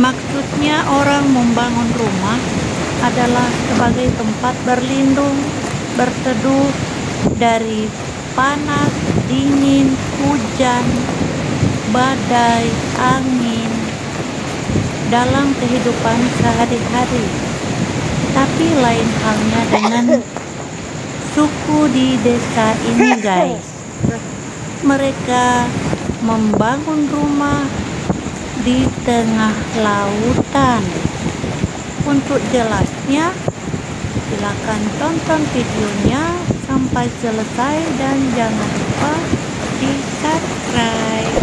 Maksudnya orang membangun rumah adalah sebagai tempat berlindung, berteduh dari panas, dingin, hujan, badai, angin dalam kehidupan sehari-hari. Tapi lain halnya dengan suku di desa ini, guys. Mereka membangun rumah di tengah lautan. Untuk jelasnya, silakan tonton videonya sampai selesai dan jangan lupa di subscribe.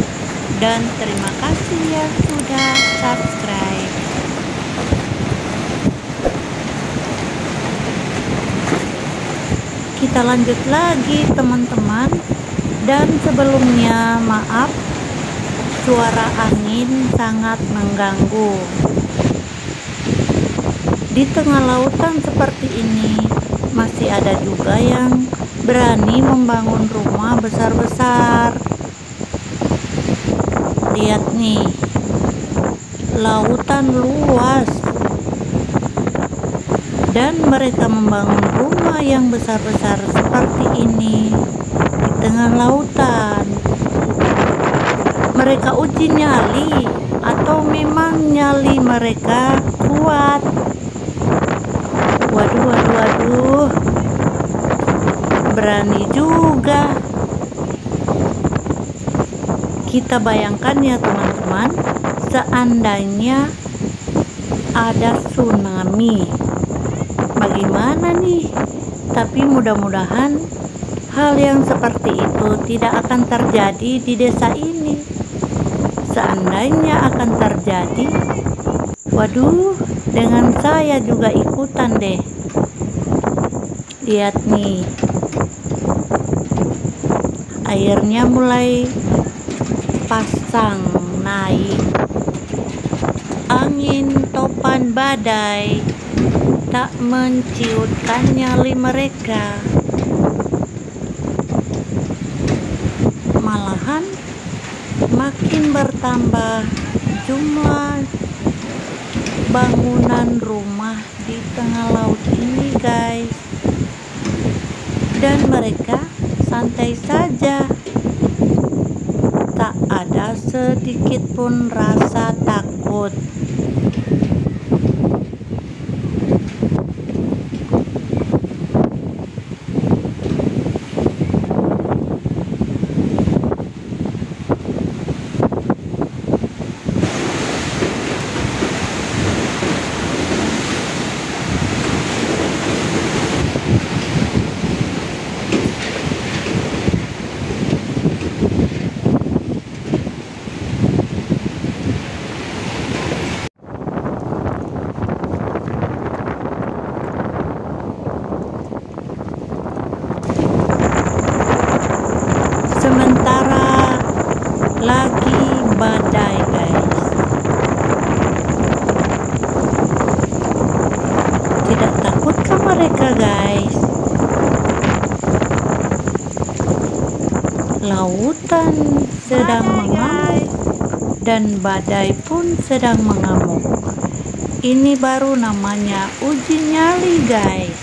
Dan terima kasih yang sudah subscribe. Kita lanjut lagi teman-teman, dan sebelumnya maaf suara angin sangat mengganggu. Di tengah lautan seperti ini masih ada juga yang berani membangun rumah besar-besar. Lihat nih, lautan luas, dan mereka membangun rumah yang besar-besar seperti ini di tengah lautan. Mereka uji nyali, atau memang nyali mereka kuat? Waduh, waduh, waduh, berani juga. Kita bayangkan ya teman-teman, seandainya ada tsunami, bagaimana nih? Tapi mudah-mudahan hal yang seperti itu tidak akan terjadi di desa ini. Seandainya akan terjadi, waduh, dengan saya juga ikutan deh. Lihat nih, airnya mulai pasang naik. Angin, topan, badai tak menciutkan nyali mereka. Malahan makin bertambah jumlah bangunan rumah di tengah laut ini, guys. Dan mereka santai saja, tak ada sedikit pun rasa takut. Sementara lagi badai, guys. Tidak takutkah mereka, guys? Lautan sedang mengamuk dan badai pun sedang mengamuk. Ini baru namanya uji nyali, guys.